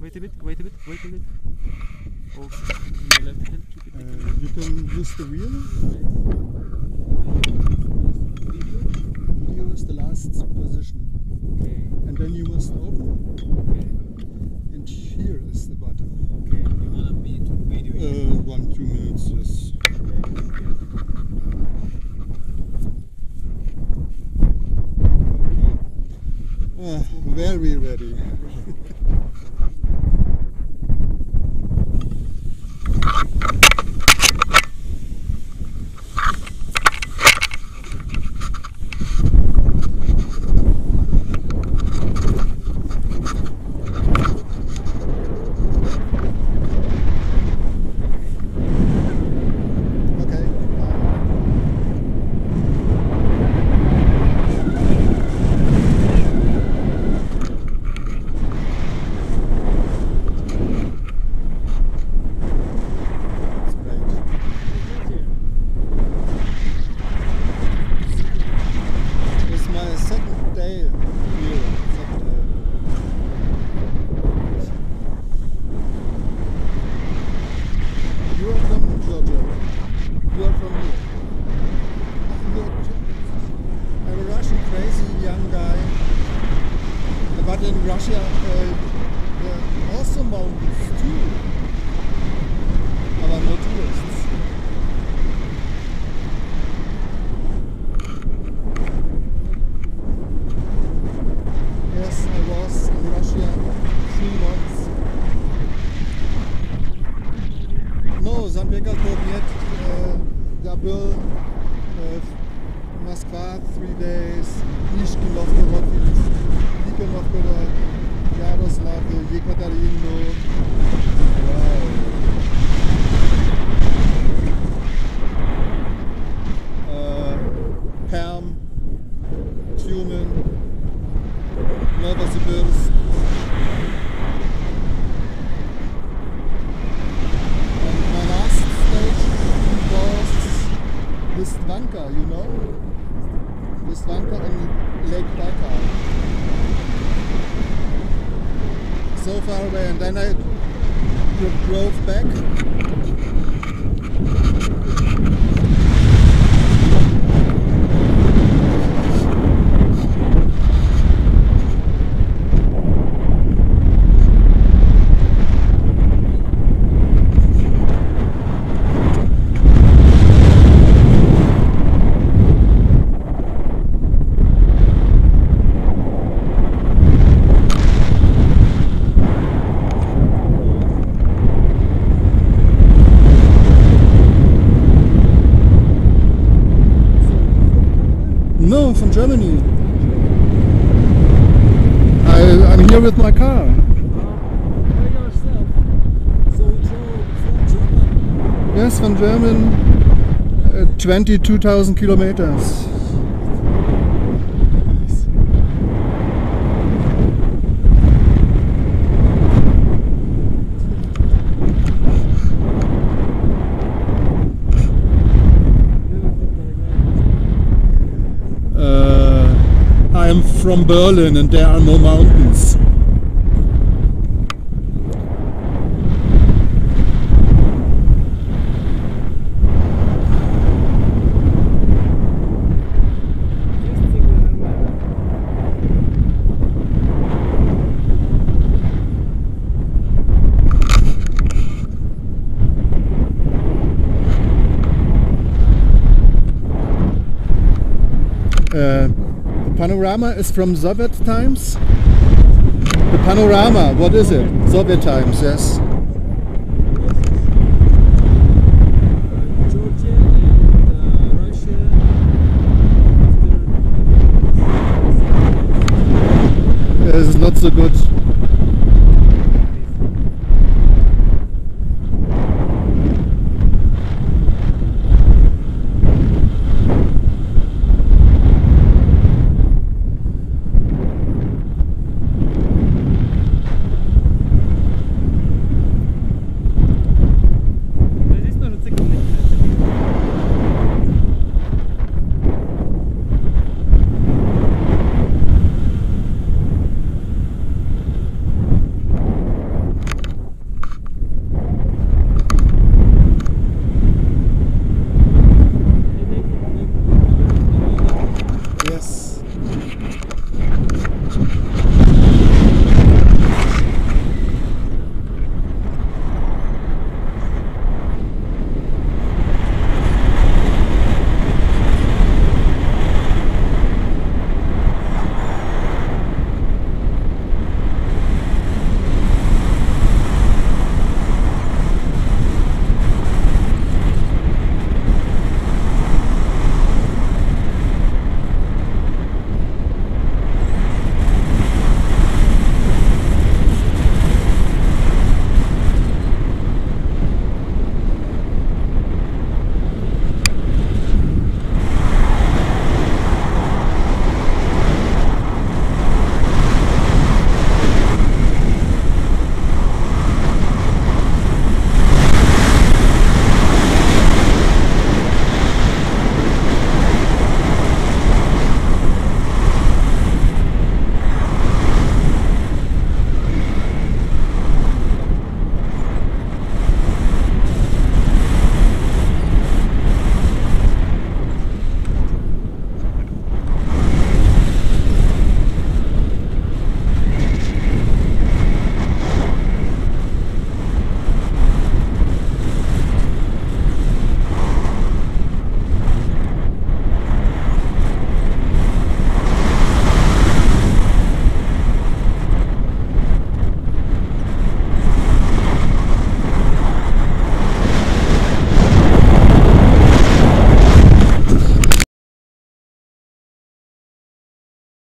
Wait a bit, wait a bit, wait a bit. Oh, my left hand, keep it. You can use the wheel. Video is the last position. Okay. And then you must open. Okay. And here is the button. Okay. You wanna beat video? 1-2 minutes, yes. Very ready. Yaroslavl, Yekaterinburg. Wow. Perm, Tumen, Novosibirsk. And my last station was Listvyanka, you know? Listvyanka and Lake Baikal. So far away, and then I drove back. No, I'm from Germany. I'm here with my car. By yourself? So from German? Yes, from German. 22,000 kilometers. I'm from Berlin and there are no mountains. Panorama is from Soviet times? The panorama, what is it? Soviet times, yes. Georgia and Russia after... It's not so good.